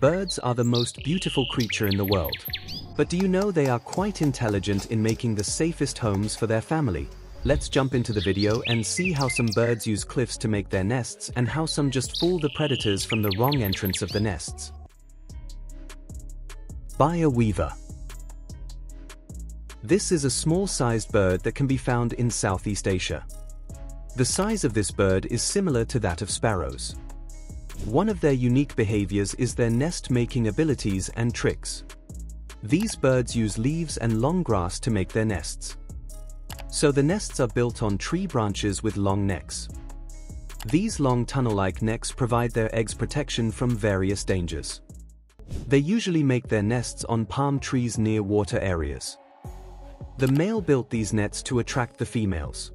Birds are the most beautiful creature in the world. But do you know they are quite intelligent in making the safest homes for their family? Let's jump into the video and see how some birds use cliffs to make their nests and how some just fool the predators from the wrong entrance of the nests. Baya weaver. This is a small-sized bird that can be found in Southeast Asia. The size of this bird is similar to that of sparrows. One of their unique behaviors is their nest-making abilities and tricks. These birds use leaves and long grass to make their nests. So the nests are built on tree branches with long necks. These long tunnel-like necks provide their eggs protection from various dangers. They usually make their nests on palm trees near water areas. The male built these nets to attract the females.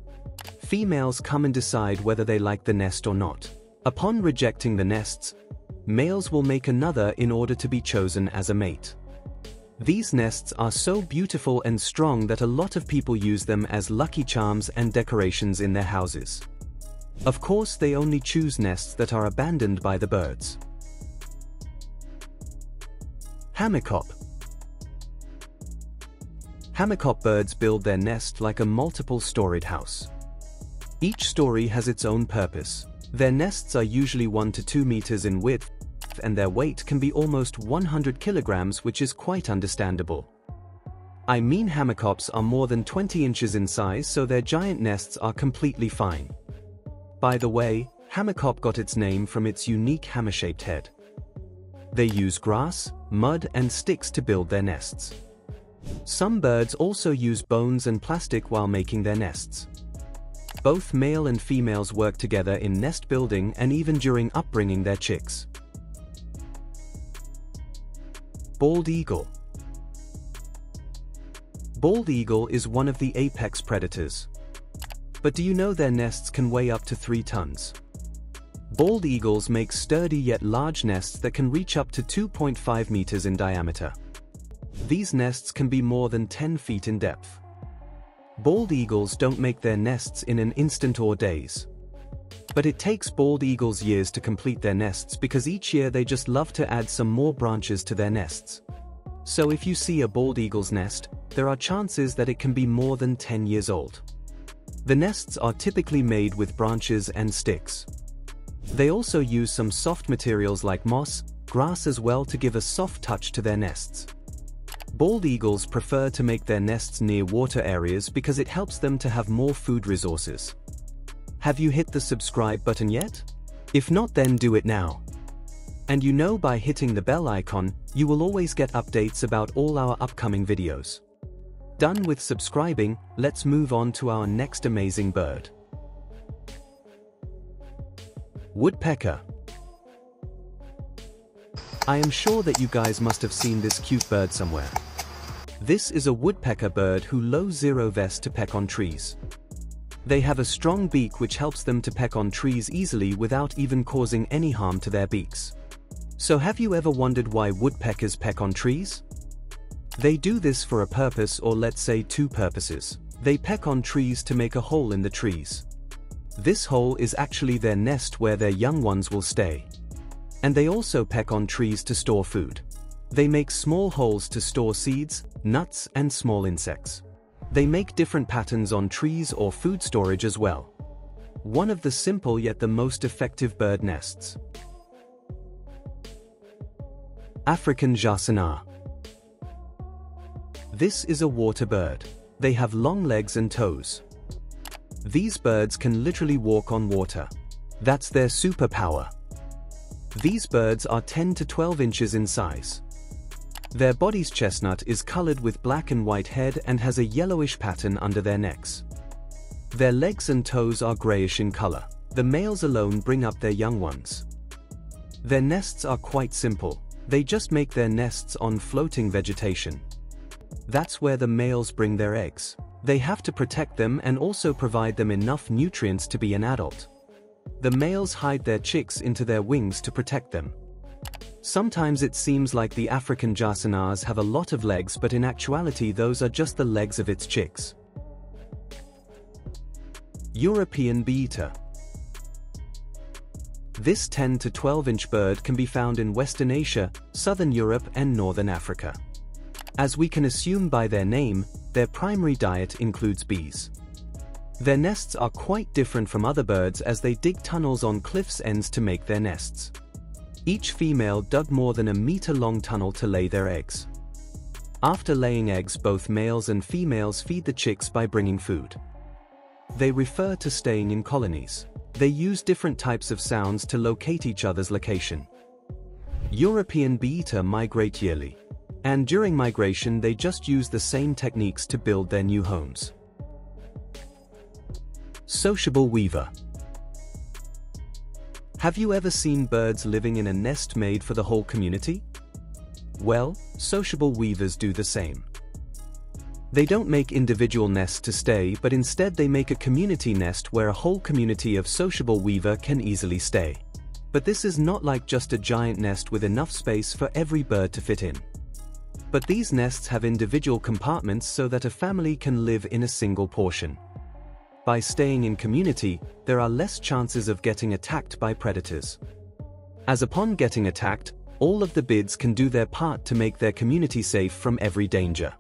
Females come and decide whether they like the nest or not. Upon rejecting the nests, males will make another in order to be chosen as a mate. These nests are so beautiful and strong that a lot of people use them as lucky charms and decorations in their houses. Of course, they only choose nests that are abandoned by the birds. Hamerkop. Hamerkop birds build their nest like a multiple-storied house. Each story has its own purpose. Their nests are usually 1 to 2 meters in width, and their weight can be almost 100 kilograms, which is quite understandable. I mean, hamerkops are more than 20 inches in size, so their giant nests are completely fine. By the way, hamerkop got its name from its unique hammer-shaped head. They use grass, mud, and sticks to build their nests. Some birds also use bones and plastic while making their nests. Both male and females work together in nest building and even during upbringing their chicks. Bald eagle. Bald eagle is one of the apex predators. But do you know their nests can weigh up to 3 tons? Bald eagles make sturdy yet large nests that can reach up to 2.5 meters in diameter. These nests can be more than 10 feet in depth. Bald eagles don't make their nests in an instant or days. But it takes bald eagles years to complete their nests because each year they just love to add some more branches to their nests. So if you see a bald eagle's nest, there are chances that it can be more than 10 years old. The nests are typically made with branches and sticks. They also use some soft materials like moss, grass as well to give a soft touch to their nests. Bald eagles prefer to make their nests near water areas because it helps them to have more food resources. Have you hit the subscribe button yet? If not, then do it now. And you know, by hitting the bell icon, you will always get updates about all our upcoming videos. Done with subscribing, let's move on to our next amazing bird. Woodpecker. I am sure that you guys must have seen this cute bird somewhere. This is a woodpecker bird who loads zero vest to peck on trees. They have a strong beak which helps them to peck on trees easily without even causing any harm to their beaks. So have you ever wondered why woodpeckers peck on trees? They do this for a purpose, or let's say 2 purposes. They peck on trees to make a hole in the trees. This hole is actually their nest where their young ones will stay. And they also peck on trees to store food. They make small holes to store seeds, nuts, and small insects. They make different patterns on trees or food storage as well. One of the simple yet the most effective bird nests. African Jacana. This is a water bird. They have long legs and toes. These birds can literally walk on water. That's their superpower. These birds are 10 to 12 inches in size. Their body's chestnut is colored with black and white head and has a yellowish pattern under their necks. Their legs and toes are grayish in color. The males alone bring up their young ones. Their nests are quite simple. They just make their nests on floating vegetation. That's where the males bring their eggs. They have to protect them and also provide them enough nutrients to be an adult. The males hide their chicks into their wings to protect them. Sometimes it seems like the African Jacanas have a lot of legs, but in actuality those are just the legs of its chicks. European bee eater. This 10 to 12-inch bird can be found in Western Asia, Southern Europe and Northern Africa. As we can assume by their name, their primary diet includes bees. Their nests are quite different from other birds as they dig tunnels on cliff's ends to make their nests. Each female dug more than a meter-long tunnel to lay their eggs. After laying eggs, both males and females feed the chicks by bringing food. They refer to staying in colonies. They use different types of sounds to locate each other's location. European bee eater migrate yearly, and during migration they just use the same techniques to build their new homes. Sociable weaver. Have you ever seen birds living in a nest made for the whole community? Well, sociable weavers do the same. They don't make individual nests to stay, but instead they make a community nest where a whole community of sociable weaver can easily stay. But this is not like just a giant nest with enough space for every bird to fit in. But these nests have individual compartments so that a family can live in a single portion. By staying in community, there are less chances of getting attacked by predators. As upon getting attacked, all of the birds can do their part to make their community safe from every danger.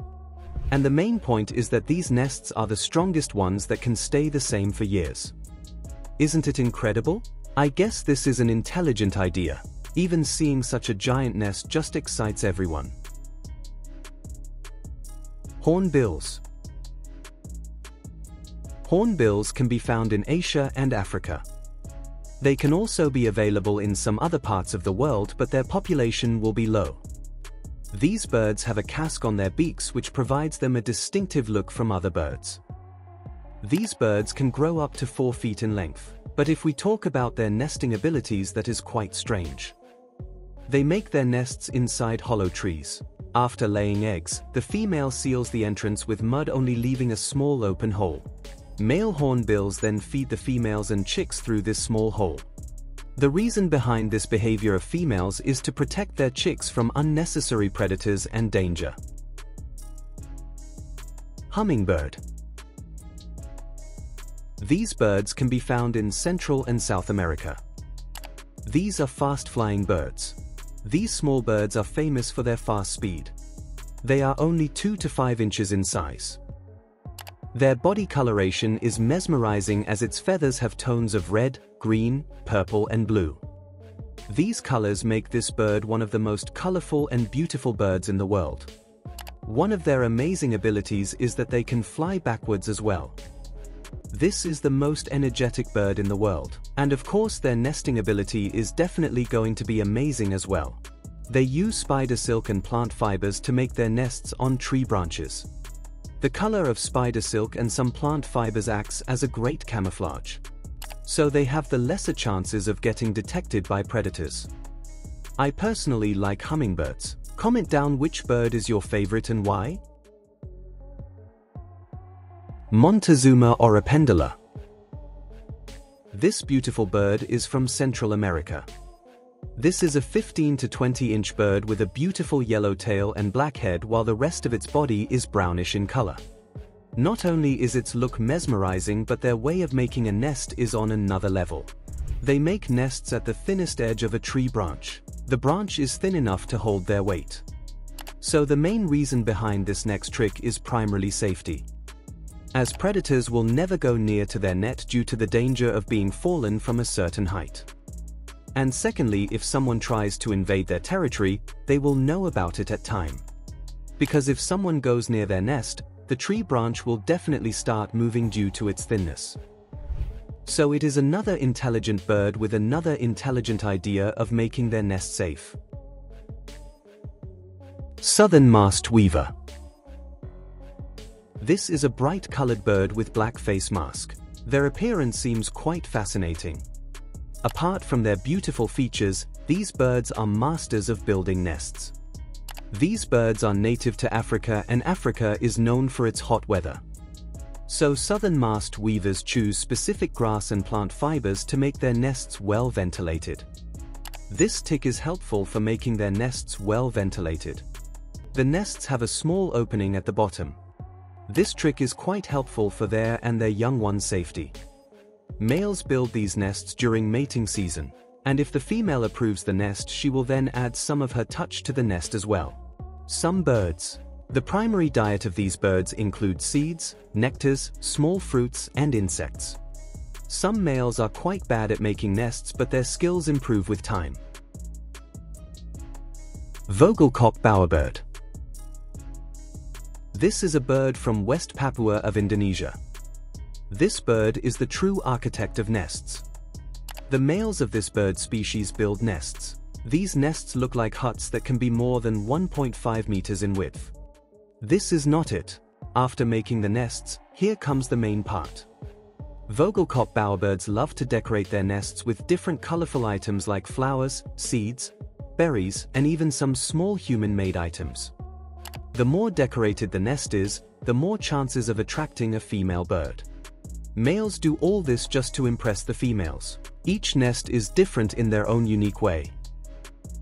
And the main point is that these nests are the strongest ones that can stay the same for years. Isn't it incredible? I guess this is an intelligent idea. Even seeing such a giant nest just excites everyone. Hornbills. Hornbills can be found in Asia and Africa. They can also be available in some other parts of the world, but their population will be low. These birds have a casque on their beaks which provides them a distinctive look from other birds. These birds can grow up to 4 feet in length, but if we talk about their nesting abilities, that is quite strange. They make their nests inside hollow trees. After laying eggs, the female seals the entrance with mud, only leaving a small open hole. Male hornbills then feed the females and chicks through this small hole. The reason behind this behavior of females is to protect their chicks from unnecessary predators and danger. Hummingbird. These birds can be found in Central and South America. These are fast-flying birds. These small birds are famous for their fast speed. They are only 2 to 5 inches in size. Their body coloration is mesmerizing as its feathers have tones of red, green, purple and blue. These colors make this bird one of the most colorful and beautiful birds in the world. One of their amazing abilities is that they can fly backwards as well. This is the most energetic bird in the world, and of course their nesting ability is definitely going to be amazing as well. They use spider silk and plant fibers to make their nests on tree branches. The color of spider silk and some plant fibers acts as a great camouflage, so they have the lesser chances of getting detected by predators. I personally like hummingbirds. Comment down which bird is your favorite and why? Montezuma oropendula. This beautiful bird is from Central America. This is a 15 to 20 inch bird with a beautiful yellow tail and black head, while the rest of its body is brownish in color. Not only is its look mesmerizing, but their way of making a nest is on another level. They make nests at the thinnest edge of a tree branch. The branch is thin enough to hold their weight. So the main reason behind this next trick is primarily safety, as predators will never go near to their net due to the danger of being fallen from a certain height. And secondly, if someone tries to invade their territory, they will know about it at time. Because if someone goes near their nest, the tree branch will definitely start moving due to its thinness. So it is another intelligent bird with another intelligent idea of making their nest safe. Southern Masked Weaver. This is a bright-colored bird with black face mask. Their appearance seems quite fascinating. Apart from their beautiful features, these birds are masters of building nests. These birds are native to Africa, and Africa is known for its hot weather. So southern masked weavers choose specific grass and plant fibers to make their nests well ventilated. This trick is helpful for making their nests well ventilated. The nests have a small opening at the bottom. This trick is quite helpful for their and their young ones' safety. Males build these nests during mating season. And if the female approves the nest, she will then add some of her touch to the nest as well. Some birds. The primary diet of these birds includes seeds, nectars, small fruits, and insects. Some males are quite bad at making nests, but their skills improve with time. Vogelkop Bowerbird. This is a bird from West Papua of Indonesia. This bird is the true architect of nests. The males of this bird species build nests. These nests look like huts that can be more than 1.5 meters in width. This is not it. After making the nests, here comes the main part. Vogelkop bowerbirds love to decorate their nests with different colorful items like flowers, seeds, berries, and even some small human-made items. The more decorated the nest is, the more chances of attracting a female bird. Males do all this just to impress the females. Each nest is different in their own unique way.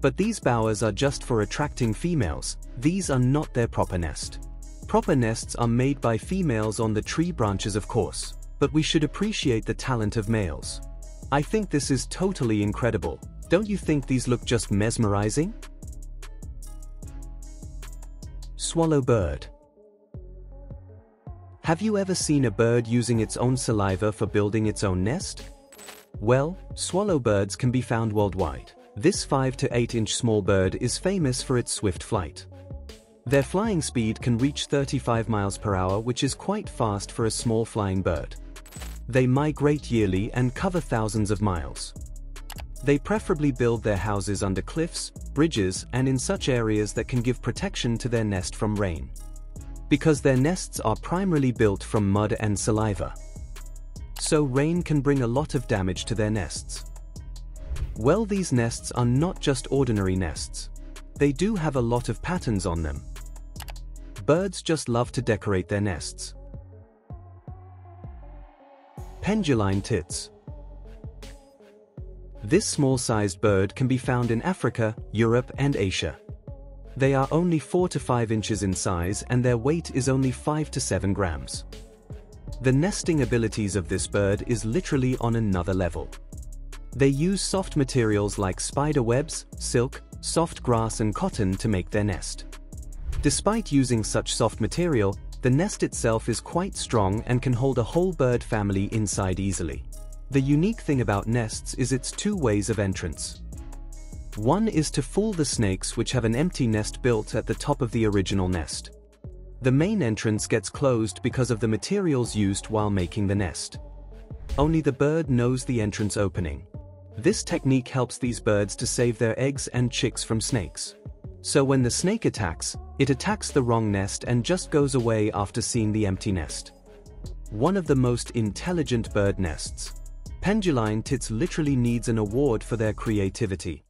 But these bowers are just for attracting females. These are not their proper nest. Proper nests are made by females on the tree branches, of course, but we should appreciate the talent of males. I think this is totally incredible. Don't you think these look just mesmerizing? Swallowbird. Have you ever seen a bird using its own saliva for building its own nest? Well, swallowbirds can be found worldwide. This 5 to 8 inch small bird is famous for its swift flight. Their flying speed can reach 35 miles per hour, which is quite fast for a small flying bird. They migrate yearly and cover thousands of miles. They preferably build their houses under cliffs, bridges, and in such areas that can give protection to their nest from rain, because their nests are primarily built from mud and saliva. So rain can bring a lot of damage to their nests. Well, these nests are not just ordinary nests. They do have a lot of patterns on them. Birds just love to decorate their nests. Penduline tits. This small-sized bird can be found in Africa, Europe, and Asia. They are only 4 to 5 inches in size and their weight is only 5 to 7 grams. The nesting abilities of this bird is literally on another level. They use soft materials like spider webs, silk, soft grass, and cotton to make their nest. Despite using such soft material, the nest itself is quite strong and can hold a whole bird family inside easily. The unique thing about nests is its two ways of entrance. One is to fool the snakes, which have an empty nest built at the top of the original nest. The main entrance gets closed because of the materials used while making the nest. Only the bird knows the entrance opening. This technique helps these birds to save their eggs and chicks from snakes. So when the snake attacks, it attacks the wrong nest and just goes away after seeing the empty nest. One of the most intelligent bird nests. Penduline tits literally needs an award for their creativity.